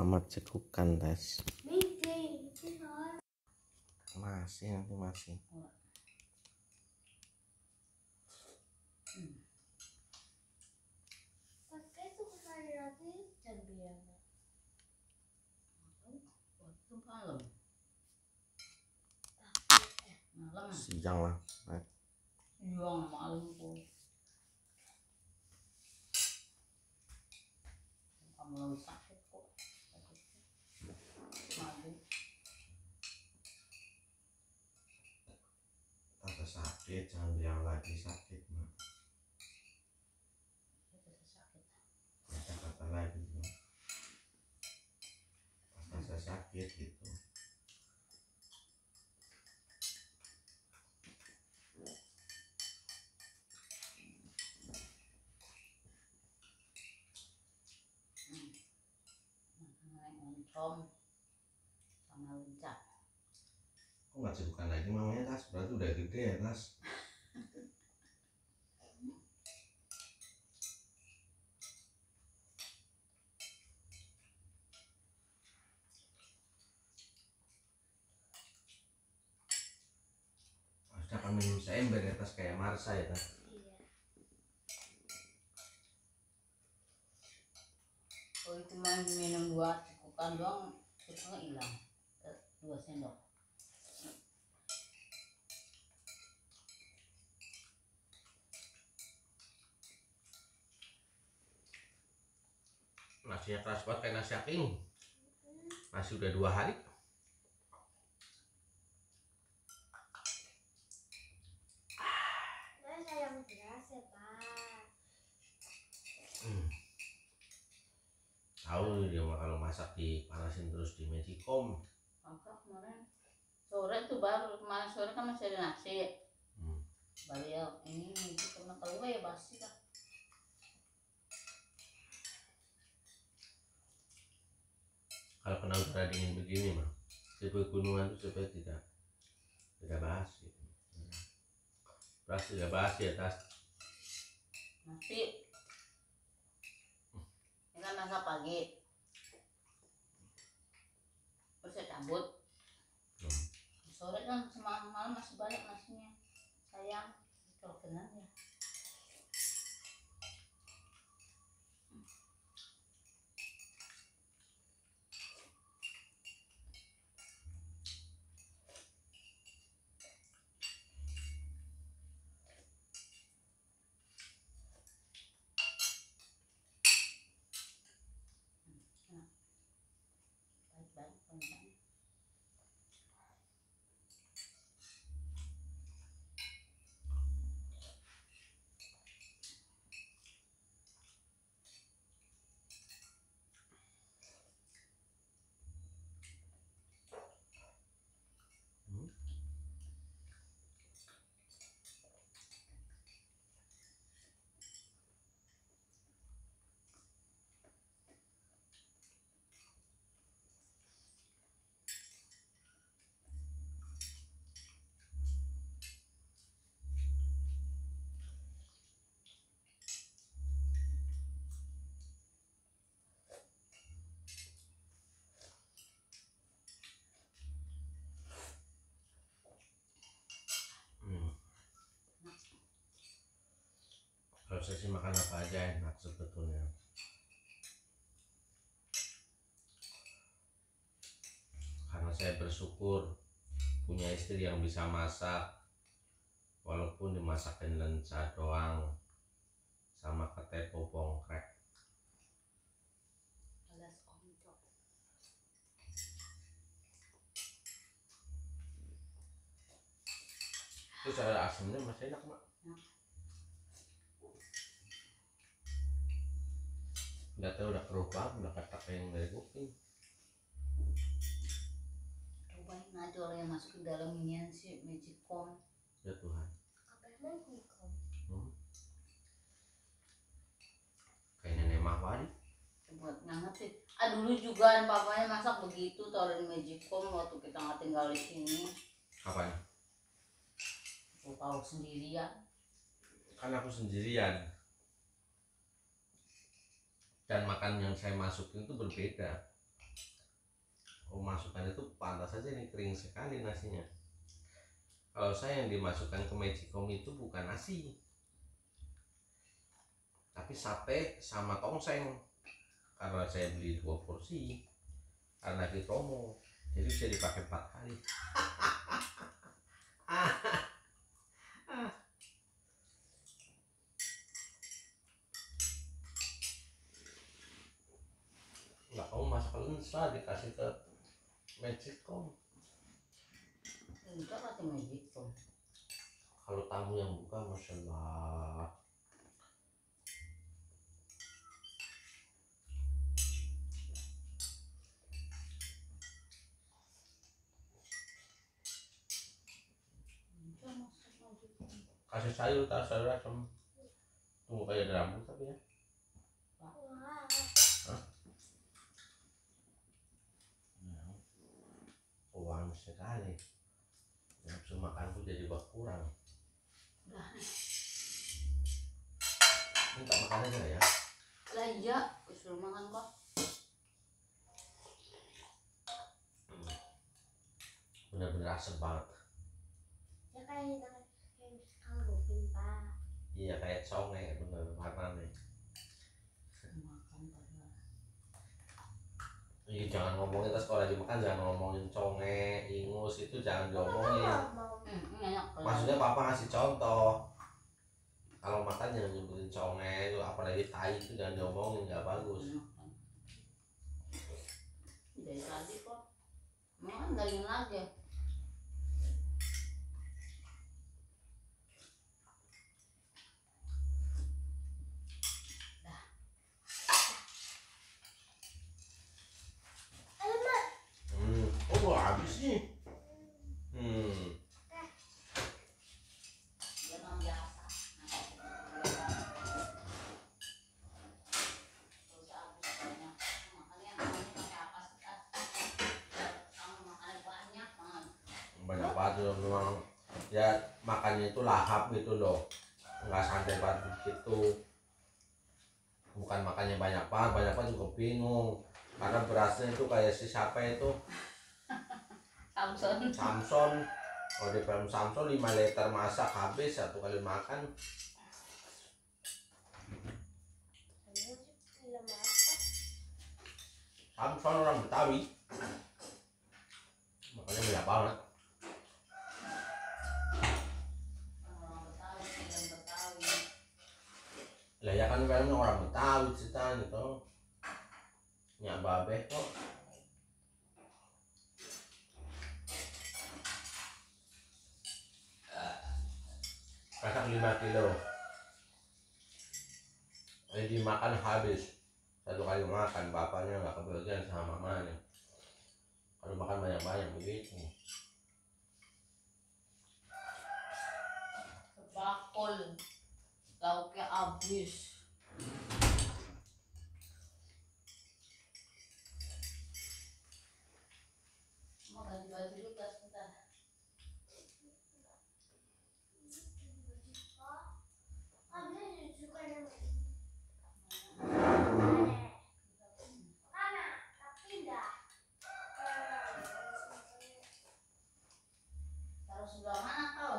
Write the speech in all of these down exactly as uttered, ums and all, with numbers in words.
Mama cekukan tes. Masih nanti masih. Siang lah. Siang malam kok. Kamu sakit kok. Malu. Tata sakit, jangan bilang lagi sakit, Mak. Kata-kata lagi, Mak. Tata sakit gitu. Om sama Lunca. Kok nggak cebukan lagi mamanya Tas? Berarti udah gede ya Tas? Harusnya kami minum seember ya Tas, kayak Marsa ya Tas? Iya. Oh itu main minum buat kan doang, cukupnya hilang dua sendok. Nasinya keras banget kayak nasi aking. Nasi udah dua hari. Nasi yang keras ya Pak. Tahu dia kalau masak dipanasin terus di magicom. Maka kemarin sore tuh baru kemarin sore kan masih ada nasi. Hmm. Baru ya ini itu karena keluar ya basi lah. Kalau kena udara dingin begini mah, di pegunungan itu supaya tidak tidak basi. Pasti tidak basi ya Tas. Nasi. Kan masak pagi terus saya cabut. Hmm. Sore kan semalam malam masih banyak nasinya, sayang kalau benar ya. Saya sih makan apa aja enak sebetulnya. Karena saya bersyukur punya istri yang bisa masak, walaupun dimasakin lenca doang sama ketepo bongkrek. Terus ada asamnya masih enak Mak. Nggak tahu udah kerubah, udah katak yang dari kuping. Rubahin aja orang yang masuk ke dalamnya si magicom. Ya Tuhan. Apa yang magicom? Hmm. Kayaknya nenek Mahwari. Buat nganget sih. Ah dulu juga papanya masak begitu, taruh di magicom waktu kita nggak tinggal di sini. Apanya? Aku tahu sendirian. Kan aku sendirian. Dan makan yang saya masukin itu berbeda. oh, masukannya tuh pantas aja nih, kering sekali nasinya. Kalau saya yang dimasukkan ke magicom itu bukan nasi, tapi sate sama tongseng, karena saya beli dua porsi karena di promo, jadi bisa dipakai empat kali. Nggak mau masak lensa dikasih ke magicom. Enggak pakai magicom. Kalau tamu yang buka, masya Allah. Kasih sayur, tak sayur asam. Tunggu kayak rambut tapi ya. Hah? Uang sekali. Nafsu makanku jadi berkurang. Ini tak makan aja ya? Lah iya, disuruh makan kok. Bener-bener asem banget. Ya kayak iya kayak conge, bener makan nih. Iya jangan ngomongin tas kalau lagi makan, jangan ngomongin conge, ingus itu jangan diomongin. Maksudnya papa ngasih contoh. Kalau makan jangan nyebutin conge, apalagi tai itu jangan diomongin, nggak bagus. Dari tadi kok, makan garing lagi. Memang ya makannya itu lahap gitu loh, nggak santai banget gitu. Bukan makannya banyak banget, banyak banget juga bingung karena berasnya itu kayak si siapa itu Samson. Samson kalau di film Samson lima liter masak habis satu kali makan. Samson orang Betawi makannya banyak banget. Lah ya kan filmnya orang Betawi ceritanya tuh. Nyak babeh kok. Masak lima kilo. Ini dimakan habis. Satu kali makan bapaknya nggak kebagian sama mamanya. Kalau makan banyak-banyak begitu. Bakul. Lauknya habis. Mau ganti baju dulu sebentar. Taruh sebelah mana kau?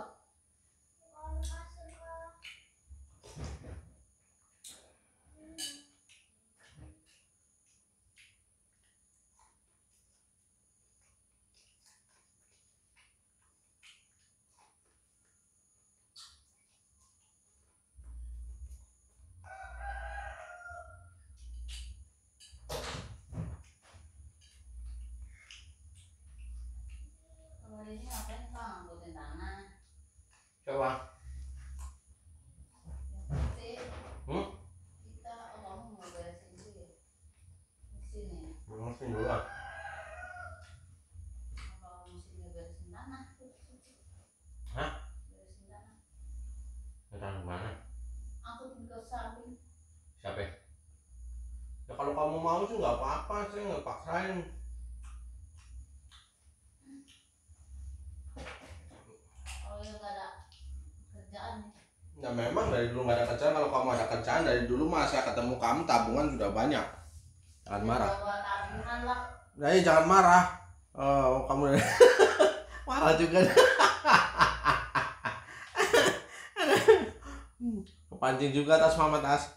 Coba. Hmm? Kita mau beresin dulu ya. Di sini. Beresin dulu lah. Apa mesti beresin tanah? Hah? Beresin tanah. Tanah mana? Aku tinggal samping. Siapa? Ya kalau kamu mau sih nggak apa-apa, saya nggak paksain. Ya memang dari dulu nggak ada kerjaan. Kalau kamu ada kerjaan dari dulu mah saya ketemu kamu tabungan sudah banyak. Jangan marah. Nah, jangan marah. Oh, kamu marah juga. Kepancing juga tas mama tas.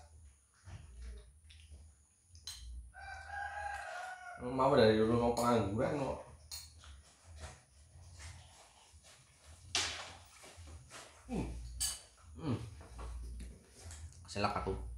Mama dari dulu mau pengangguran kok. Hmm. Hmm. Selak aku.